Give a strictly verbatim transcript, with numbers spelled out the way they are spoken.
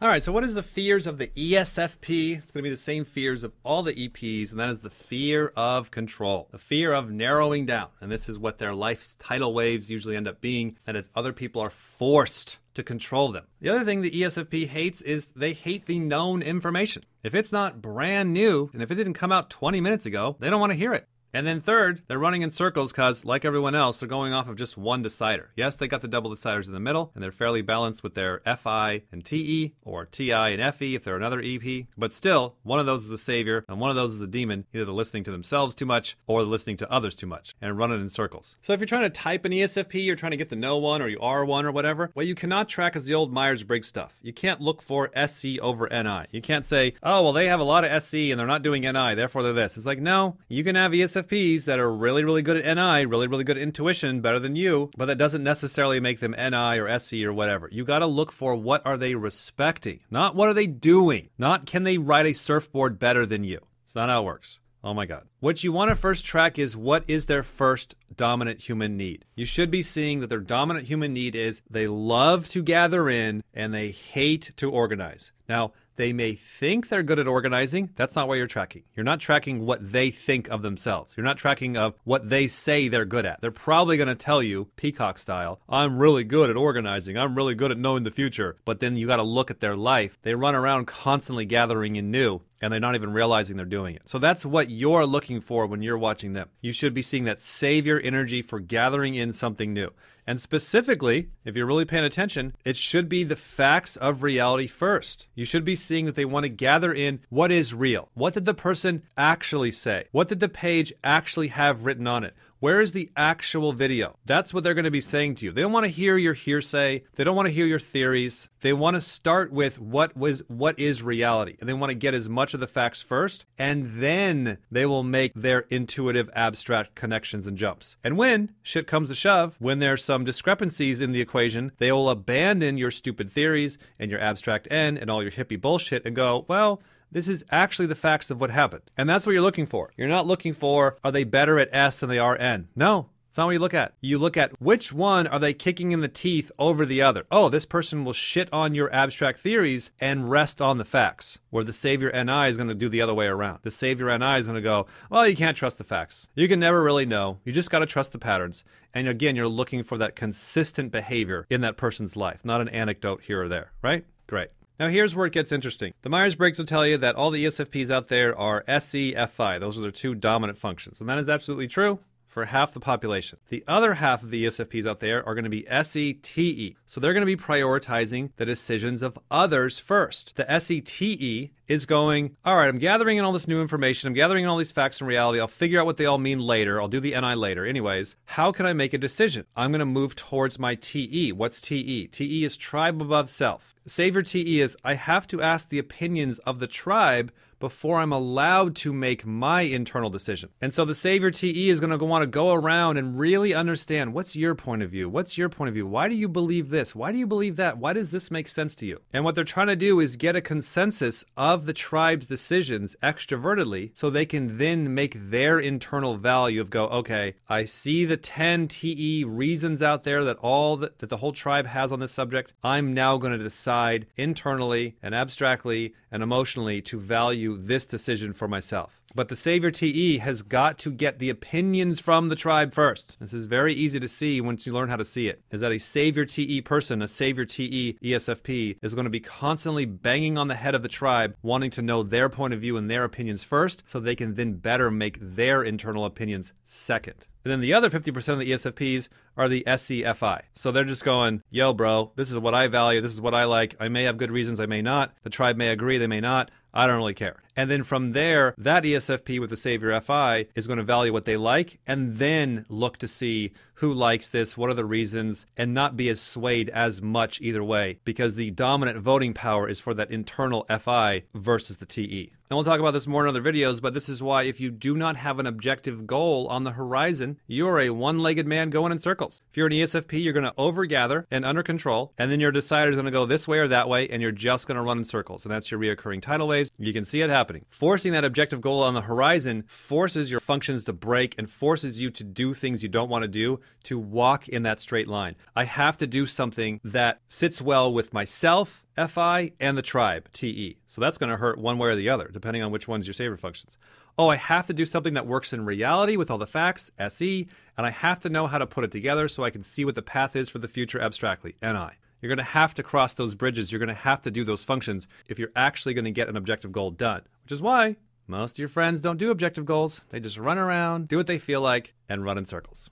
All right, so what is the fears of the E S F P? It's going to be the same fears of all the E Ps, and that is the fear of control, the fear of narrowing down. And this is what their life's tidal waves usually end up being, that is other people are forced to control them. The other thing the E S F P hates is they hate the known information. If it's not brand new, and if it didn't come out twenty minutes ago, they don't want to hear it. And then third, they're running in circles because, like everyone else, they're going off of just one decider. Yes, they got the double deciders in the middle, and they're fairly balanced with their F I and T E, or T I and F E if they're another E P. But still, one of those is a savior, and one of those is a demon. Either they're listening to themselves too much, or they're listening to others too much, and running in circles. So if you're trying to type an E S F P, you're trying to get to know one, or you are one, or whatever, what you cannot track is the old Myers-Briggs stuff. You can't look for S E over N I. You can't say, oh, well, they have a lot of S E, and they're not doing N I, therefore they're this. It's like, no, you can have E S F P S F Ps that are really, really good at N I, really, really good at intuition, better than you, but that doesn't necessarily make them N I or S E or whatever. You got to look for what are they respecting, not what are they doing, not can they ride a surfboard better than you. It's not how it works. Oh my God. What you want to first track is what is their first dominant human need. You should be seeing that their dominant human need is they love to gather in and they hate to organize. Now, they may think they're good at organizing. That's not what you're tracking. You're not tracking what they think of themselves. You're not tracking of what they say they're good at. They're probably going to tell you, peacock style, I'm really good at organizing. I'm really good at knowing the future. But then you got to look at their life. They run around constantly gathering in new, and they're not even realizing they're doing it. So that's what you're looking for when you're watching them. You should be seeing that savior energy for gathering in something new. And specifically, if you're really paying attention, it should be the facts of reality first. You should be seeing that they want to gather in what is real. What did the person actually say? What did the page actually have written on it? Where is the actual video? That's what they're going to be saying to you. They don't want to hear your hearsay. They don't want to hear your theories. They want to start with what was, what is reality. And they want to get as much of the facts first, and then they will make their intuitive abstract connections and jumps. And when shit comes to shove, when there's some discrepancies in the equation, they will abandon your stupid theories and your abstract N and all your hippie bullshit and go, well, this is actually the facts of what happened. And that's what you're looking for. You're not looking for, are they better at S than they are N? No, it's not what you look at. You look at which one are they kicking in the teeth over the other. Oh, this person will shit on your abstract theories and rest on the facts. Where the savior N I is going to do the other way around. The savior N I is going to go, well, you can't trust the facts. You can never really know. You just got to trust the patterns. And again, you're looking for that consistent behavior in that person's life, not an anecdote here or there, right? Great. Now here's where it gets interesting. The Myers-Briggs will tell you that all the E S F Ps out there are S E F I. Those are their two dominant functions. And that is absolutely true for half the population. The other half of the E S F Ps out there are going to be S E T E. So they're going to be prioritizing the decisions of others first. The S E T E is going, all right, I'm gathering in all this new information. I'm gathering in all these facts and reality. I'll figure out what they all mean later. I'll do the N I later. Anyways, how can I make a decision? I'm going to move towards my T E. What's T E? T E is tribe above self. Savior T E is, I have to ask the opinions of the tribe before I'm allowed to make my internal decision. And so the savior T E is going to want to go around and really understand, what's your point of view? What's your point of view? Why do you believe this? Why do you believe that? Why does this make sense to you? And what they're trying to do is get a consensus of the tribe's decisions extrovertedly so they can then make their internal value of go, okay, I see the ten T E reasons out there that all the, that the whole tribe has on this subject. I'm now going to decide internally and abstractly and emotionally to value this decision for myself. But the savior T E has got to get the opinions from the tribe first. This is very easy to see once you learn how to see it, is that a savior T E person, a savior T E E S F P is going to be constantly banging on the head of the tribe, wanting to know their point of view and their opinions first so they can then better make their internal opinions second. And then the other fifty percent of the E S F Ps are the S E F I. So they're just going, yo, bro, this is what I value. This is what I like. I may have good reasons. I may not. The tribe may agree. They may not. I don't really care. And then from there, that E S F P with the savior F I is going to value what they like and then look to see who likes this, what are the reasons, and not be as swayed as much either way because the dominant voting power is for that internal F I versus the T E. And we'll talk about this more in other videos, but this is why if you do not have an objective goal on the horizon, you're a one-legged man going in circles. If you're an E S F P, you're going to overgather and under control, and then your decider is going to go this way or that way, and you're just going to run in circles. And that's your reoccurring tidal waves. You can see it happening. Forcing that objective goal on the horizon forces your functions to break and forces you to do things you don't want to do, to walk in that straight line. I have to do something that sits well with myself F I, and the tribe, T E. So that's going to hurt one way or the other, depending on which one's your saver functions. Oh, I have to do something that works in reality with all the facts, S E, and I have to know how to put it together so I can see what the path is for the future abstractly, N I. You're going to have to cross those bridges. You're going to have to do those functions if you're actually going to get an objective goal done, which is why most of your friends don't do objective goals. They just run around, do what they feel like, and run in circles.